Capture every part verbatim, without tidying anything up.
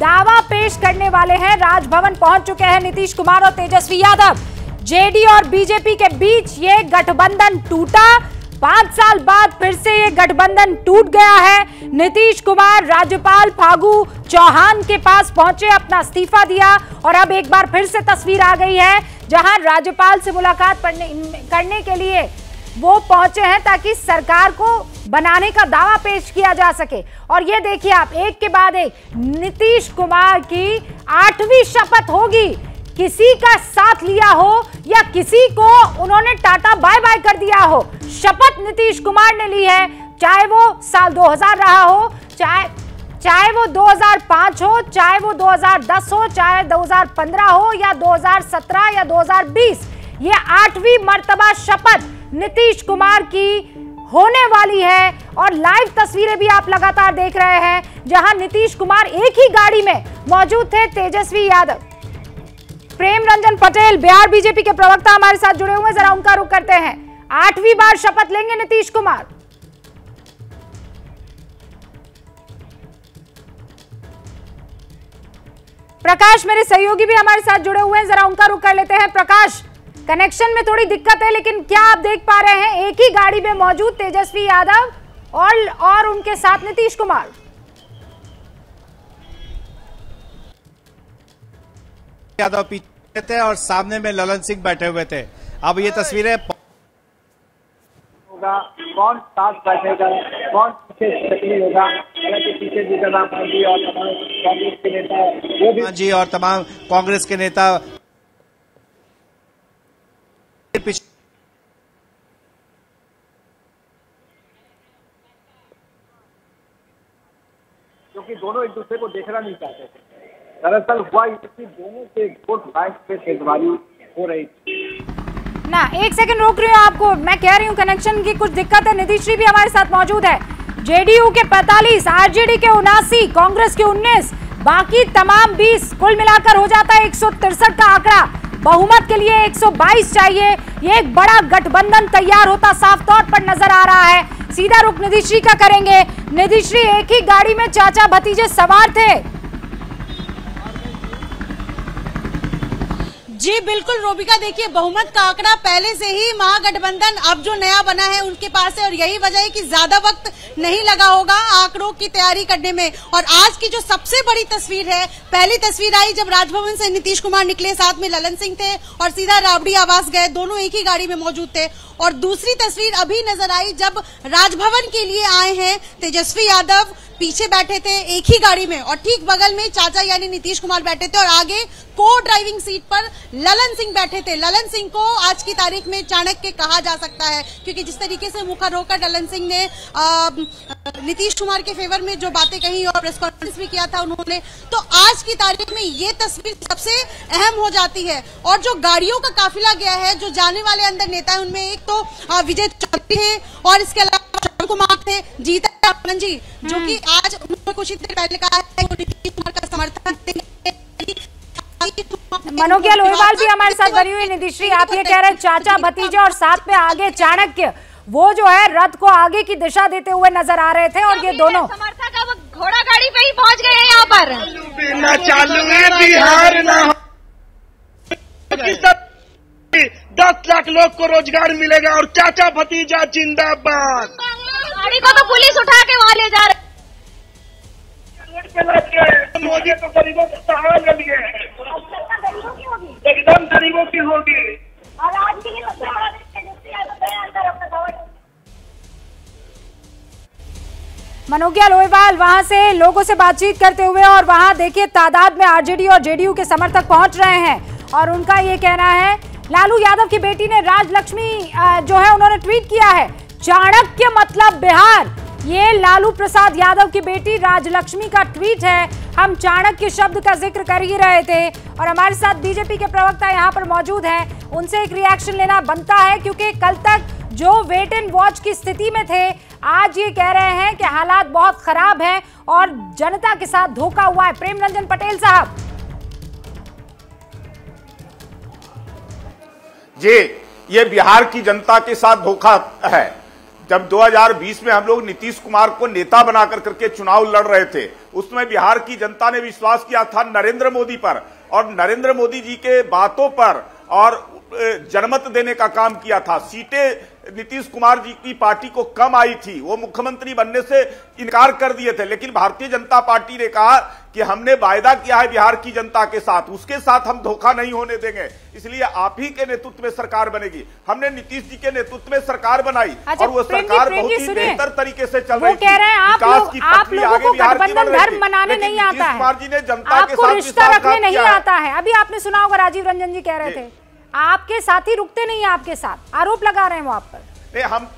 दावा पेश करने वाले हैं। राजभवन पहुंच चुके हैं नीतीश कुमार और तेजस्वी यादव। जेडी और बीजेपी के बीच ये गठबंधन टूटा, पांच साल बाद फिर से ये गठबंधन टूट गया है। नीतीश कुमार राज्यपाल फागू चौहान के पास पहुंचे, अपना इस्तीफा दिया और अब एक बार फिर से तस्वीर आ गई है जहां राज्यपाल से मुलाकात करने के लिए वो पहुंचे हैं ताकि सरकार को बनाने का दावा पेश किया जा सके। और ये देखिए आप, एक के बाद एक नीतीश कुमार की आठवीं शपथ होगी। किसी का साथ लिया हो या किसी को उन्होंने टाटा बाय बाय कर दिया हो, शपथ नीतीश कुमार ने ली है। चाहे वो साल दो हज़ार रहा हो, चाहे चाहे वो दो हज़ार पाँच हो, चाहे वो दो हज़ार दस हो, चाहे दो हज़ार पंद्रह हो या दो हज़ार सत्रह या दो हज़ार बीस, ये आठवीं मर्तबा शपथ नीतीश कुमार की होने वाली है। और लाइव तस्वीरें भी आप लगातार देख रहे हैं जहां नीतीश कुमार एक ही गाड़ी में मौजूद थे। तेजस्वी यादव, प्रेम रंजन पटेल, बिहार बीजेपी के प्रवक्ता हमारे साथ जुड़े हुए हैं, जरा उनका रुख करते हैं। आठवीं बार शपथ लेंगे नीतीश कुमार। प्रकाश मेरे सहयोगी भी हमारे साथ जुड़े हुए हैं, जरा उनका रुख कर लेते हैं। प्रकाश, कनेक्शन में थोड़ी दिक्कत है, लेकिन क्या आप देख पा रहे हैं एक ही गाड़ी में मौजूद तेजस्वी यादव और और उनके साथ नीतीश कुमार? यादव पीछे थे और सामने में ललन सिंह बैठे हुए थे। अब ये तस्वीरें होगा, कौन साथ बैठेगा, कौन पीछे होगा, पीछे जी का नाम जी और तमाम कांग्रेस के नेता जी और तमाम कांग्रेस के नेता क्योंकि दोनों एक दूसरे को देखना नहीं चाहते थे। दरअसल हुआ इसकी दोनों से गुड बैंक पे खेलवाड़ी हो रही थी ना। एक सेकंड रोक रही हूँ आपको, मैं कह रही हूँ कनेक्शन की कुछ दिक्कत है। नीतीश जी भी हमारे साथ मौजूद है। जेडीयू के पैंतालीस, आरजेडी के उनासी, कांग्रेस के उन्नीस, बाकी तमाम बीस, कुल मिलाकर हो जाता है एक सौ तिरसठ का आंकड़ा। बहुमत के लिए एक सौ बाईस चाहिए। ये एक बड़ा गठबंधन तैयार होता साफ तौर पर नजर आ रहा है। सीधा रुख नीतीश जी का करेंगे। नीतीश जी, एक ही गाड़ी में चाचा भतीजे सवार थे। जी बिल्कुल रोबिका, देखिए बहुमत का आंकड़ा पहले से ही महागठबंधन अब जो नया बना है उनके पास है और यही वजह है कि ज्यादा वक्त नहीं लगा होगा आंकड़ों की तैयारी करने में। और आज की जो सबसे बड़ी तस्वीर है, पहली तस्वीर आई जब राजभवन से नीतीश कुमार निकले, साथ में ललन सिंह थे और सीधा राबड़ी आवास गए, दोनों एक ही गाड़ी में मौजूद थे। और दूसरी तस्वीर अभी नजर आई जब राजभवन के लिए आए हैं, तेजस्वी यादव पीछे बैठे थे एक ही गाड़ी में और ठीक बगल में चाचा यानी नीतीश कुमार बैठे थे और आगे को ड्राइविंग सीट पर ललन सिंह बैठे थे। ललन सिंह को आज की तारीख में चाणक्य कहा जा सकता है क्योंकि जिस तरीके से मुखर होकर ललन सिंह ने नीतीश कुमार के फेवर में जो बातें कही और प्रेस कॉन्फ्रेंस भी किया था उन्होंने, तो आज की तारीख में ये तस्वीर सबसे अहम हो जाती है। और जो गाड़ियों का काफिला गया है, जो जाने वाले अंदर नेता है, उनमें एक तो विजय चौधरी है और इसके अलावा चंदन कुमार थे, जीता रामन जी, जो कि आज उन्होंने कुछ ही देर पहले कहा है कि नीतीश कुमार का समर्थन देंगे। मनोज गहलोत भी हमारे साथ बनी हुई। नीतीश जी, आप ये कह रहे हैं चाचा भतीजे और साथ में आगे चाणक्य, वो जो है रथ को आगे की दिशा देते हुए नजर आ रहे थे और ये दोनों समर्थक अब घोड़ा गाड़ी पे ही पहुंच गए हैं। यहाँ पर चालू है बिहार ना, दस लाख लोग को रोजगार मिलेगा और चाचा भतीजा जिंदाबाद। गाड़ी को तो पुलिस उठा के वहाँ ले जा रहे। मोदी तो गरीबों को सहारा के लिए, एकदम गरीबों की होगी। और आज के मनोज लोहिवाल वहां से लोगों से बातचीत करते हुए, और वहां देखिए तादाद में आरजेडी और जेडीयू के समर्थक पहुंच रहे हैं। और उनका ये कहना है, लालू यादव की बेटी ने राजलक्ष्मी जो है उन्होंने ट्वीट किया है, चाणक्य मतलब बिहार। ये लालू प्रसाद यादव की बेटी राजलक्ष्मी का ट्वीट है। हम चाणक्य शब्द का जिक्र कर ही रहे थे और हमारे साथ बीजेपी के प्रवक्ता यहाँ पर मौजूद हैं, उनसे एक रिएक्शन लेना बनता है क्योंकि कल तक जो वेट एंड वॉच की स्थिति में थे, आज ये कह रहे हैं कि हालात बहुत खराब हैं और जनता के साथ धोखा हुआ है। प्रेम रंजन पटेल साहब जी, ये बिहार की जनता के साथ धोखा है। जब दो हज़ार बीस में हम लोग नीतीश कुमार को नेता बनाकर करके चुनाव लड़ रहे थे, उसमें बिहार की जनता ने विश्वास किया था नरेंद्र मोदी पर, और नरेंद्र मोदी जी के बातों पर और जनमत देने का काम किया था। सीटें नीतीश कुमार जी की पार्टी को कम आई थी, वो मुख्यमंत्री बनने से इनकार कर दिए थे, लेकिन भारतीय जनता पार्टी ने कहा कि हमने वायदा किया है बिहार की जनता के साथ, उसके साथ हम धोखा नहीं होने देंगे, इसलिए आप ही के नेतृत्व में सरकार बनेगी। हमने नीतीश जी के नेतृत्व में सरकार बनाई और वो सरकार बहुत ही बेहतर तरीके से चल रही थी। विकास की प्रक्रिया आगे बिहार की बढ़ रही थी, लेकिन नीतीश कुमार जी ने जनता के साथ रिश्ता रखने नहीं आता है। अभी आपने सुना होगा राजीव रंजन जी कह रहे थे आपके साथ ही रुकते नहीं है, आपके साथ आरोप लगा रहे हैं वो आप पर। नहीं हम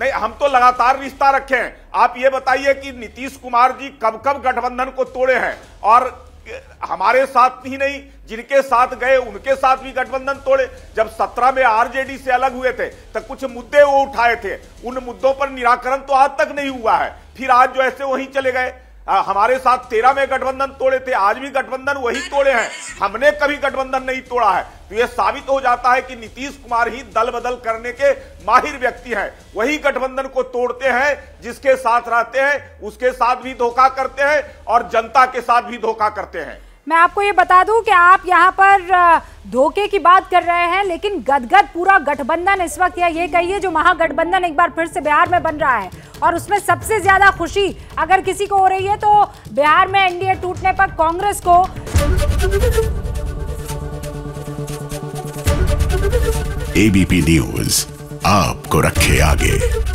नहीं हम तो लगातार रिश्ता रखे हैं। आप ये बताइए कि नीतीश कुमार जी कब कब गठबंधन को तोड़े हैं, और हमारे साथ ही नहीं जिनके साथ गए उनके साथ भी गठबंधन तोड़े। जब सत्रह में आरजेडी से अलग हुए थे तब कुछ मुद्दे वो उठाए थे, उन मुद्दों पर निराकरण तो आज तक नहीं हुआ है, फिर आज जो ऐसे वहीं चले गए। आ, हमारे साथ तेरह में गठबंधन तोड़े थे, आज भी गठबंधन वही तोड़े हैं, हमने कभी गठबंधन नहीं तोड़ा है। तो यह साबित हो जाता है कि नीतीश कुमार ही दल बदल करने के माहिर व्यक्ति हैं, वही गठबंधन को तोड़ते हैं, जिसके साथ रहते हैं उसके साथ भी धोखा करते हैं और जनता के साथ भी धोखा करते हैं। मैं आपको ये बता दूं कि आप यहाँ पर धोखे की बात कर रहे हैं, लेकिन गदगद पूरा गठबंधन इस वक्त, या ये कहिए जो महागठबंधन एक बार फिर से बिहार में बन रहा है, और उसमें सबसे ज्यादा खुशी अगर किसी को हो रही है तो बिहार में एनडीए टूटने पर कांग्रेस को। एबीपी न्यूज आपको रखे आगे।